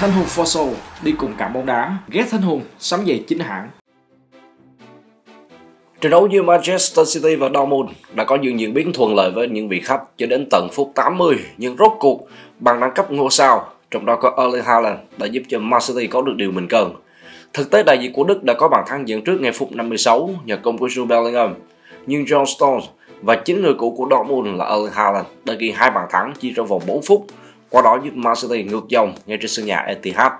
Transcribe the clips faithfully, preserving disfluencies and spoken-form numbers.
Thân hùng for soul, đi cùng cảm bóng đá, ghét thân hùng, sắm giày chính hãng. Trận đấu giữa Manchester City và Dortmund đã có những diễn biến thuận lợi với những vị khách cho đến tận phút tám mươi, nhưng rốt cuộc bằng đẳng cấp ngôi sao, trong đó có Erling Haaland, đã giúp cho Man City có được điều mình cần. Thực tế đại diện của Đức đã có bàn thắng dẫn trước ngay phút năm mươi sáu nhờ công của Jude Bellingham, nhưng John Stones và chính người cũ của Dortmund là Erling Haaland đã ghi hai bàn thắng chỉ trong vòng bốn phút, qua đó giúp Man City ngược dòng ngay trên sân nhà Etihad.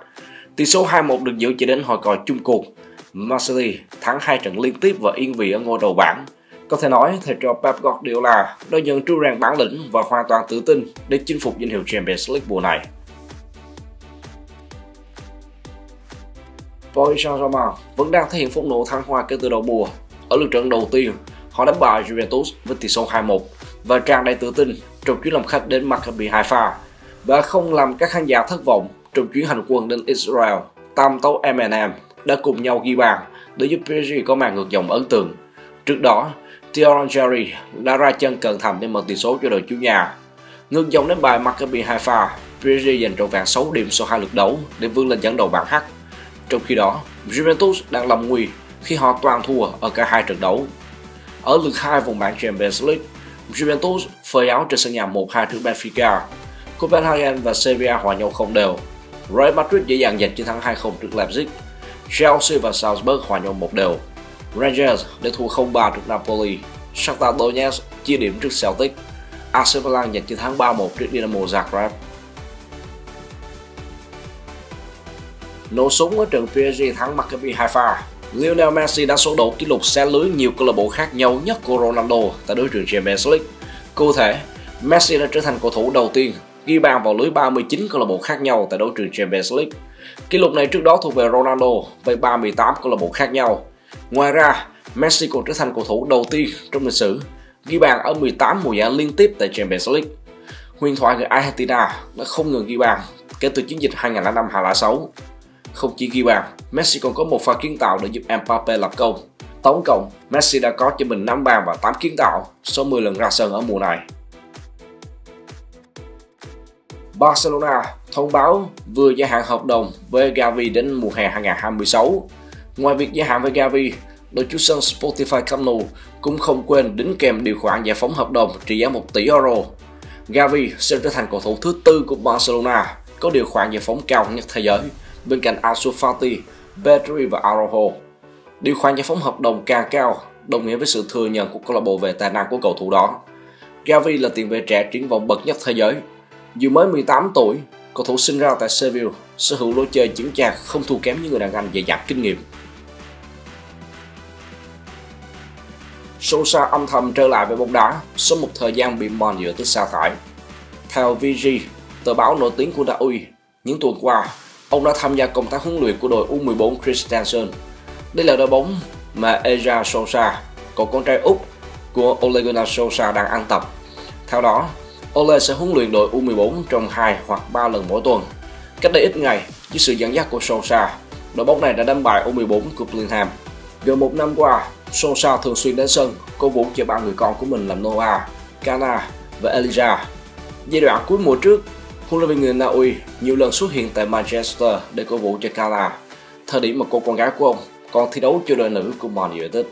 Tỷ số hai một được giữ chỉ đến hồi còi chung cuộc. Man City thắng hai trận liên tiếp và yên vị ở ngôi đầu bảng. Có thể nói thầy trò Pep Guardiola đã nhận trú rèn bản lĩnh và hoàn toàn tự tin để chinh phục danh hiệu Champions League mùa này. Paris Saint-Germain vẫn đang thể hiện phong độ thăng hoa kể từ đầu mùa. Ở lượt trận đầu tiên, họ đánh bại Juventus với tỷ số hai một và tràn đầy tự tin trong chuyến làm khách đến Maccabi Haifa, và không làm các khán giả thất vọng trong chuyến hành quân đến Israel. Tam tấu em en em đã cùng nhau ghi bàn để giúp pê ét giê có màn ngược dòng ấn tượng. Trước đó, Thierry Henry đã ra chân cận thành để mở tỷ số cho đội chủ nhà. Ngược dòng đến bài Maccabi Haifa, pê ét giê giành trọn vẹn sáu điểm sau hai lượt đấu để vươn lên dẫn đầu bảng H. Trong khi đó, Juventus đang lâm nguy khi họ toàn thua ở cả hai trận đấu. Ở lượt hai vòng bảng Champions League, Juventus phơi áo trên sân nhà một hai trước Benfica. Copenhagen và Sevilla hòa nhau không đều. Real Madrid dễ dàng giành chiến thắng hai không trước Leipzig. Chelsea và Salzburg hòa nhau một đều. Rangers để thua không ba trước Napoli. Shakhtar Donetsk chia điểm trước Celtic. a xê Milan giành chiến thắng ba một trước Dinamo Zagreb. Nổ súng ở trận pê ét giê thắng Maccabi Haifa, Lionel Messi đã số đổ kỷ lục xé lưới nhiều câu lạc bộ khác nhau nhất của Ronaldo tại đối trường Champions League. Cụ thể, Messi đã trở thành cầu thủ đầu tiên ghi bàn vào lưới ba mươi chín câu lạc bộ khác nhau tại đấu trường Champions League. Kỷ lục này trước đó thuộc về Ronaldo với ba mươi tám câu lạc bộ khác nhau. Ngoài ra, Messi còn trở thành cầu thủ đầu tiên trong lịch sử ghi bàn ở mười tám mùa giải liên tiếp tại Champions League. Huyền thoại người Argentina đã không ngừng ghi bàn kể từ chiến dịch hai nghìn không trăm lẻ năm hai nghìn không trăm lẻ sáu. Không chỉ ghi bàn, Messi còn có một pha kiến tạo để giúp Mbappe lập công. Tổng cộng, Messi đã có cho mình năm bàn và tám kiến tạo sau mười lần ra sân ở mùa này. Barcelona thông báo vừa gia hạn hợp đồng với Gavi đến mùa hè hai nghìn không trăm hai mươi sáu. Ngoài việc gia hạn với Gavi, đội chủ sân Spotify Camp Nou cũng không quên đính kèm điều khoản giải phóng hợp đồng trị giá một tỷ euro. Gavi sẽ trở thành cầu thủ thứ tư của Barcelona có điều khoản giải phóng cao nhất thế giới, bên cạnh Ansu Fati, Pedri và Araujo. Điều khoản giải phóng hợp đồng càng cao đồng nghĩa với sự thừa nhận của câu lạc bộ về tài năng của cầu thủ đó. Gavi là tiền vệ trẻ triển vọng bậc nhất thế giới. Dù mới mười tám tuổi, cầu thủ sinh ra tại Sevilla sở hữu lối chơi chững chạc không thua kém những người đàn anh dày dặn kinh nghiệm. Sousa âm thầm trở lại với bóng đá sau một thời gian bị mòn giữa tới sa thải. Theo vê giê, tờ báo nổi tiếng của Na Uy, những tuần qua, ông đã tham gia công tác huấn luyện của đội U mười bốn Christiansen. Đây là đội bóng mà Eja Sousa, cậu con trai Úc của Ole Gunnar Solskjaer, đang ăn tập. Theo đó, Ole sẽ huấn luyện đội U mười bốn trong hai hoặc ba lần mỗi tuần. Cách đây ít ngày, dưới sự dẫn dắt của Solskjaer, đội bóng này đã đánh bại U mười bốn của Bellingham. Gần một năm qua, Solskjaer thường xuyên đến sân, cổ vũ cho ba người con của mình là Neubat, Kana và Elijah. Giai đoạn cuối mùa trước, huấn luyện viên người Na Uy nhiều lần xuất hiện tại Manchester để cổ vũ cho Kana, thời điểm mà cô con gái của ông còn thi đấu cho đội nữ của Man United.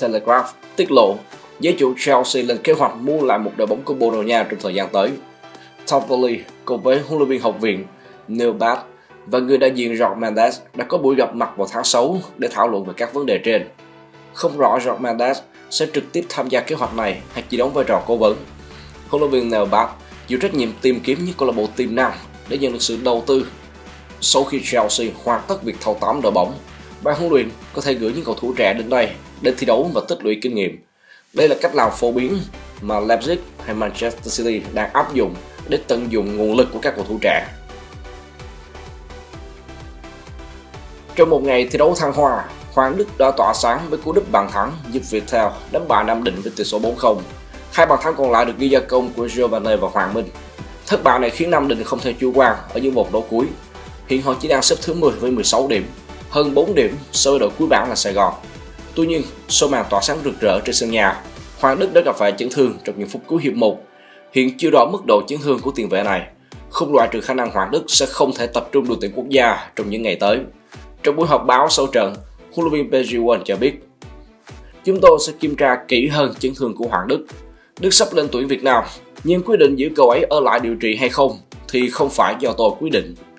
Telegraph tiết lộ giới chủ Chelsea lên kế hoạch mua lại một đội bóng của Bồ Đào Nha trong thời gian tới. Napoli cùng với huấn luyện viên học viện Neubat và người đại diện Jorg Mendes đã có buổi gặp mặt vào tháng sáu để thảo luận về các vấn đề trên. Không rõ Jorg Mendes sẽ trực tiếp tham gia kế hoạch này hay chỉ đóng vai trò cố vấn. Huấn luyện viên Neubat chịu trách nhiệm tìm kiếm những câu lạc bộ tiềm năng để nhận được sự đầu tư. Sau khi Chelsea hoàn tất việc thâu tóm đội bóng, ban huấn luyện có thể gửi những cầu thủ trẻ đến đây để thi đấu và tích lũy kinh nghiệm. Đây là cách làm phổ biến mà Leipzig hay Manchester City đang áp dụng để tận dụng nguồn lực của các cầu thủ trẻ. Trong một ngày thi đấu thăng hoa, Hoàng Đức đã tỏa sáng với cú đúp bàn thắng giúp Viettel đánh bại Nam Định với tỷ số bốn không. Hai bàn thắng còn lại được ghi gia công của Giovanni và Hoàng Minh. Thất bại này khiến Nam Định không thể chủ quan ở những vòng đấu cuối. Hiện họ chỉ đang xếp thứ mười với mười sáu điểm, hơn bốn điểm so với đội cuối bảng là Sài Gòn. Tuy nhiên, sau màn tỏa sáng rực rỡ trên sân nhà, Hoàng Đức đã gặp phải chấn thương trong những phút cuối hiệp một. Hiện chưa rõ mức độ chấn thương của tiền vệ này. không loại trừ khả năng Hoàng Đức sẽ không thể tập trung đội tuyển quốc gia trong những ngày tới. Trong buổi họp báo sau trận, huấn luyện viên pê giê một cho biết: "Chúng tôi sẽ kiểm tra kỹ hơn chấn thương của Hoàng Đức. Đức sắp lên tuyển Việt Nam, nhưng quyết định giữ cậu ấy ở lại điều trị hay không thì không phải do tôi quyết định."